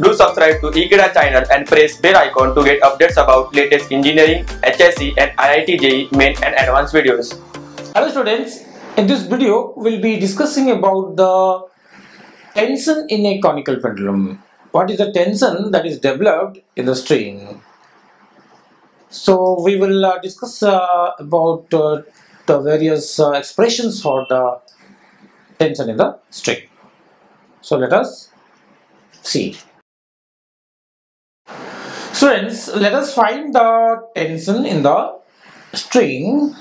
Do subscribe to Ikeda channel and press bell icon to get updates about latest engineering, HSE and IIT JEE main and advanced videos. Hello students, in this video we'll be discussing about the tension in a conical pendulum. What is the tension that is developed in the string? So we will discuss about the various expressions for the tension in the string. So let us see. Students, let us find the tension in the string.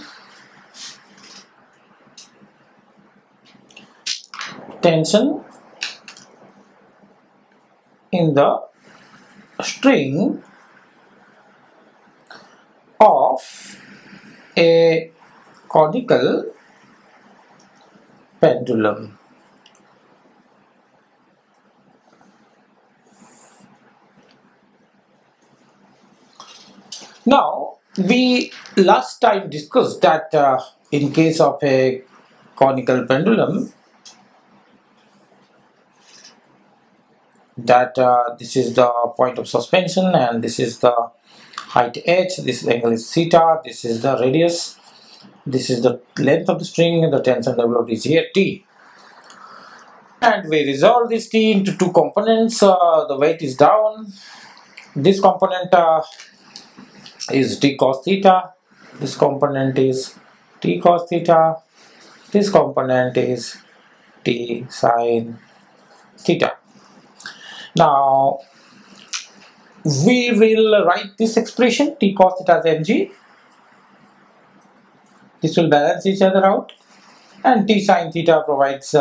Tension in the string of a conical pendulum. Now, we last time discussed that in case of a conical pendulum, that this is the point of suspension and this is the height h, this angle is theta, this is the radius, this is the length of the string, and the tension developed is here t. And we resolve this t into two components. The weight is down. This component is t cos theta, this component is t cos theta, this component is t sin theta. Now we will write this expression t cos theta as mg. This will balance each other out, and t sin theta provides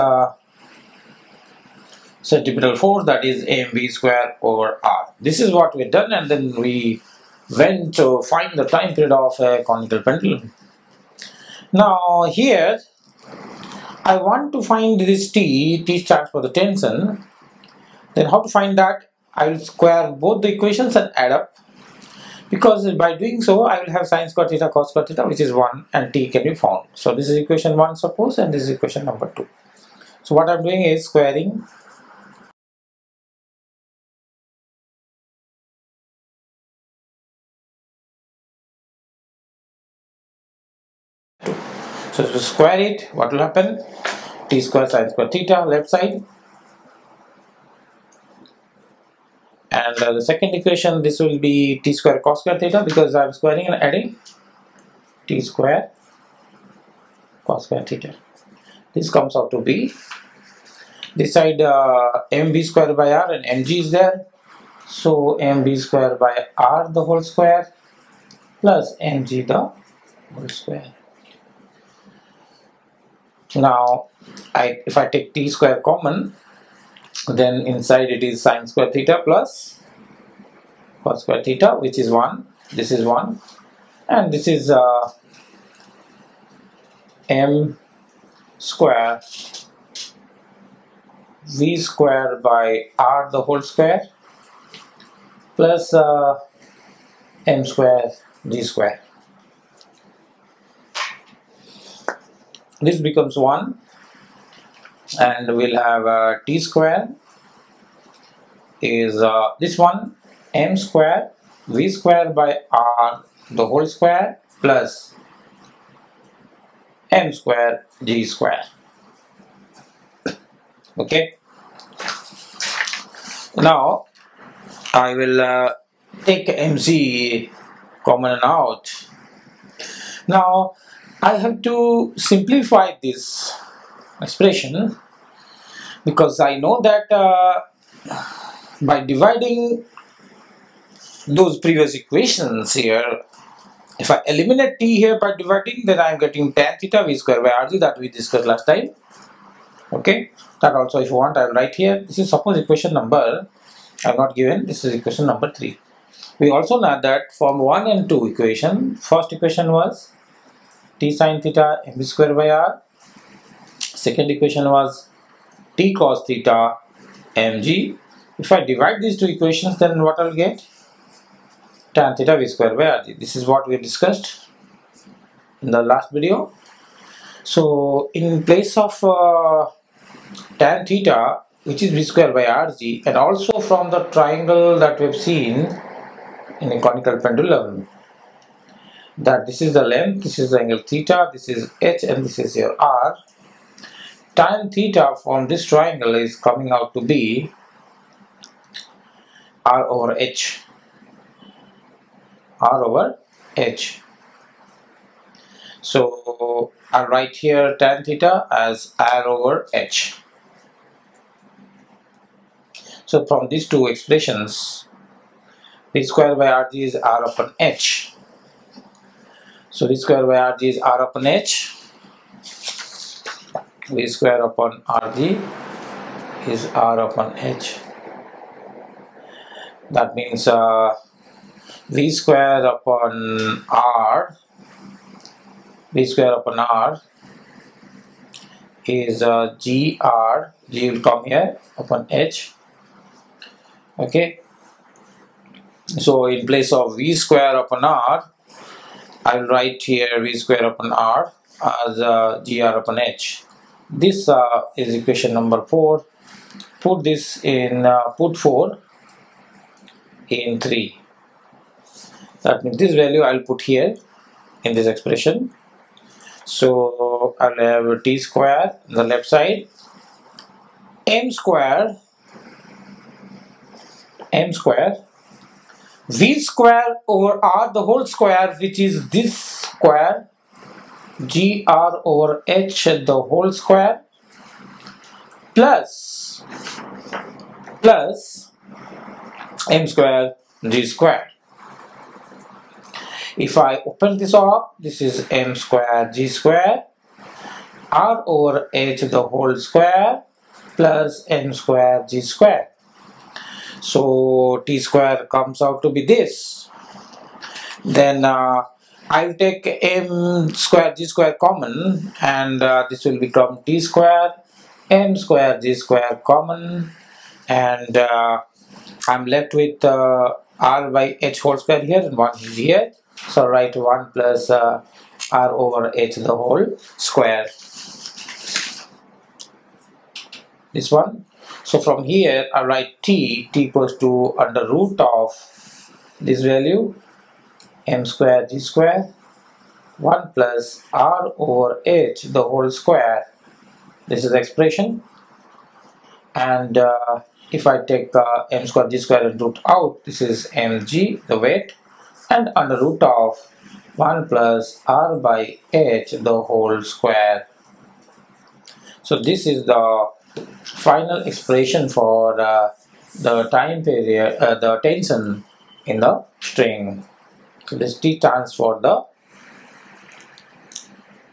centripetal force, that is mv square over r. This is what we've done, and then we went to find the time period of a conical pendulum. Now here I want to find this t stands for the tension. Then how to find that? I will square both the equations and add up, because by doing so I will have sine square theta cos square theta, which is 1, and t can be found. So this is equation 1 suppose, and this is equation number 2. So what I'm doing is squaring two. So if you square it, what will happen? T square sine square theta, left side. And the second equation, this will be t square cos square theta, because I am squaring and adding, t square cos square theta. This comes out to be, this side mv square by r, and mg is there. So mv square by r the whole square plus mg the whole square. Now if I take t square common, then inside it is sine square theta plus cos square theta, which is 1, this is 1, and this is m square v square by r the whole square plus m square g square. This becomes 1, and we'll have t square is this one, m square v square by r the whole square plus m square g square. Okay, now I will take mc common out. Now I have to simplify this expression, because I know that by dividing those previous equations here, if I eliminate t here by dividing, then I am getting tan theta v square by rg that we discussed last time. Okay, that also if you want I will write here. This is suppose equation number, I am not given, this is equation number 3. We also know that from 1 and 2 equation, first equation was t sin theta m square by r. Second equation was t cos theta mg. If I divide these two equations, then what I'll get? Tan theta v square by rg. This is what we discussed in the last video. So in place of tan theta, which is v square by rg, and also from the triangle that we have seen in a conical pendulum, that this is the length, this is the angle theta, this is h, and this is your r. Tan theta from this triangle is coming out to be r over h. R over h. So I'll write here tan theta as r over h. So from these two expressions, v square by rg is r upon h. So v square by rg is r upon h. V square upon rg is r upon h. That means v square upon r, v square upon r is gr, g will come here, upon h. Okay, so in place of v square upon r, I will write here v square upon r as gr upon h. This is equation number 4. Put this in, put 4 in 3. That means this value I will put here in this expression. So I will have t square on the left side, m square, v square over r the whole square, which is this square, gr over h the whole square, plus m square g square. If I open this up, this is m square g square, r over h the whole square, plus m square g square. So t square comes out to be this. Then I'll take m square g square common, and this will become t square, m square g square common, and I'm left with r by h whole square here and 1 here. So write 1 plus r over h the whole square. This one. So from here I write t equals to under root of this value, m square g square, 1 plus r over h the whole square. This is the expression. And if I take m square g square and root out, this is mg the weight, and under root of 1 plus r by h the whole square. So this is the final expression for the time period, the tension in the string. So this T stands for the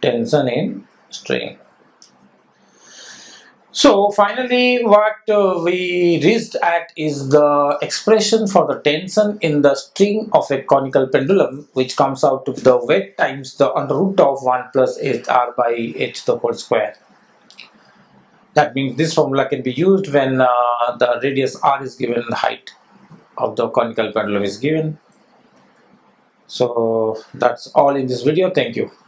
tension in string. So finally what we reached at is the expression for the tension in the string of a conical pendulum, which comes out to the weight times the under root of 1 plus h r by h the whole square. That means this formula can be used when the radius r is given and the height of the conical pendulum is given. So that's all in this video. Thank you.